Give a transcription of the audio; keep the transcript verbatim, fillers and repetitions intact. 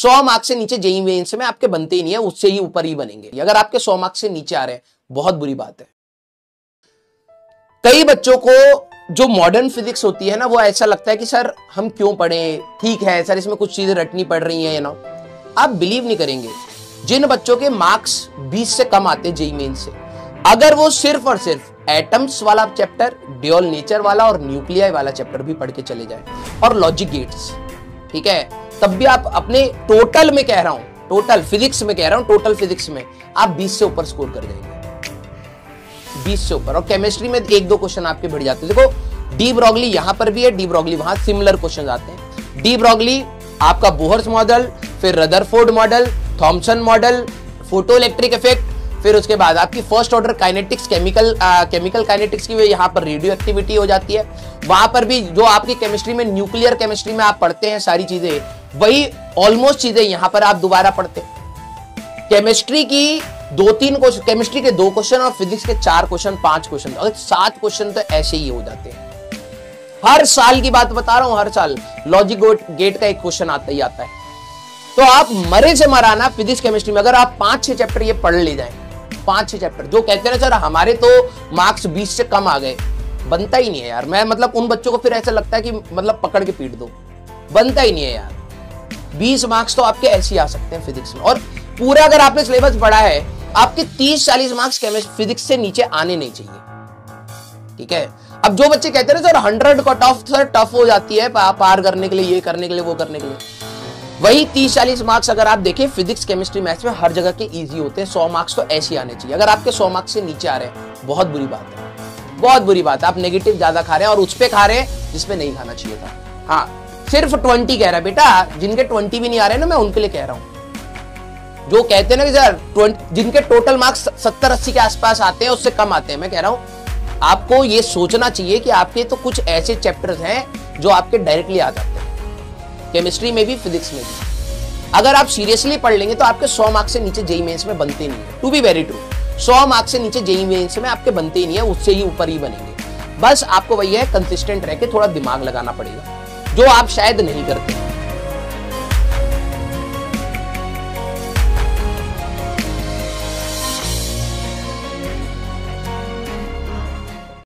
सौ मार्क्स से नीचे जेईई मेंस में आपके बनते ही नहीं है, उससे ही ऊपर ही बनेंगे। अगर आपके सौ मार्क्स से नीचे आ रहे हैं बहुत बुरी बात है। कई बच्चों को जो मॉडर्न फिजिक्स होती है ना वो ऐसा लगता है कि सर हम क्यों पढ़ें, ठीक है सर इसमें कुछ चीजें रटनी पड़ रही हैं ना। आप बिलीव नहीं करेंगे, जिन बच्चों के मार्क्स बीस से कम आते जेईई मेंस से, अगर वो सिर्फ और सिर्फ एटम्स वाला चैप्टर, ड्यूअल नेचर वाला और न्यूक्लियाई वाला चैप्टर भी पढ़ के चले जाए और लॉजिक गेट्स, ठीक है, तब भी आप अपने टोटल में कह रहा हूं टोटल फिजिक्स में कह रहा हूं टोटल फिजिक्स में आप बीस से ऊपर स्कोर कर जाएंगे, बीस से ऊपर। और केमिस्ट्री में एक दो क्वेश्चन आपके बढ़ जाते हैं। देखो डी ब्रॉगली यहां पर भी है, डी ब्रॉगली वहां, सिमिलर क्वेश्चन आते हैं। डी ब्रॉगली आपका बोहर्स मॉडल, फिर Rutherford model, Thomson model, photo electric effect, फिर उसके बाद आपकी first order kinetics, chemical chemical kinetics की वजह यहाँ पर रेडियो एक्टिविटी हो जाती है। वहां पर भी जो आपकी केमिस्ट्री में न्यूक्लियर केमिस्ट्री में आप पढ़ते हैं सारी चीजें, वही ऑलमोस्ट चीजें यहाँ पर आप दोबारा पढ़ते हैं। केमिस्ट्री की दो तीन क्वेश्चन, केमिस्ट्री के दो क्वेश्चन और फिजिक्स के चार क्वेश्चन, पांच क्वेश्चन और सात क्वेश्चन तो ऐसे ही हो जाते हैं। हर साल की बात बता रहा हूं, हर साल लॉजिक गेट का एक क्वेश्चन आता ही आता है। तो आप मरे से मराना फिजिक्स केमिस्ट्री में अगर आप पांच छह चैप्टर ये पढ़ ले जाए, पांच छह चैप्टर, जो कहते हैं सर हमारे तो मार्क्स बीस से कम आ गए, बनता ही नहीं है यार। मैं मतलब उन बच्चों को फिर ऐसा लगता है कि मतलब पकड़ के पीट दो, बनता ही नहीं है यार। बीस मार्क्स तो आपके ऐसे ही आ सकते हैं फिजिक्स में। और पूरा अगर आपने सिलेबस पढ़ा है, आपके तीस चालीस मार्क्स केमिस्ट्री फिजिक्स से नीचे आने नहीं चाहिए, ठीक है। अब जो बच्चे कहते हैं sir hundred cut off sir tough हो जाती है पार करने के लिए, ये करने के लिए, वो करने के लिए, वही तीस चालीस मार्क्स अगर आप देखें फिजिक्स केमिस्ट्री मैथ्स में हर जगह के इजी होते हैं। सौ मार्क्स तो ऐसे ही आने चाहिए। अगर आपके सौ मार्क्स से नीचे आ रहे हैं बहुत बुरी बात है, बहुत बुरी बात है। आप नेगेटिव ज्यादा खा रहे हैं और उस पर खा रहे हैं जिसपे नहीं खाना चाहिए था। हाँ, सिर्फ बीस कह रहा है बेटा, जिनके बीस भी नहीं आ रहे ना मैं उनके लिए कह रहा हूँ। जो कहते हैं ना कि सर बीस जिनके टोटल मार्क्स सत्तर अस्सी के आसपास आते हैं, उससे कम आते हैं, मैं कह रहा हूँ आपको ये सोचना चाहिए कि आपके तो कुछ ऐसे चैप्टर्स हैं जो आपके डायरेक्टली आ जाते हैं, केमिस्ट्री में भी फिजिक्स में भी। अगर आप सीरियसली पढ़ लेंगे तो आपके सौ मार्क्स से नीचे जेईई मेंस में बनते नहीं है। टू बी वेरी ट्रू, सौ मार्क्स से नीचे जेईई मेंस में आपके बनते ही नहीं है, उससे ही ऊपर ही बनेंगे। बस आपको वही है, कंसिस्टेंट रह के थोड़ा दिमाग लगाना पड़ेगा, जो आप शायद नहीं करते।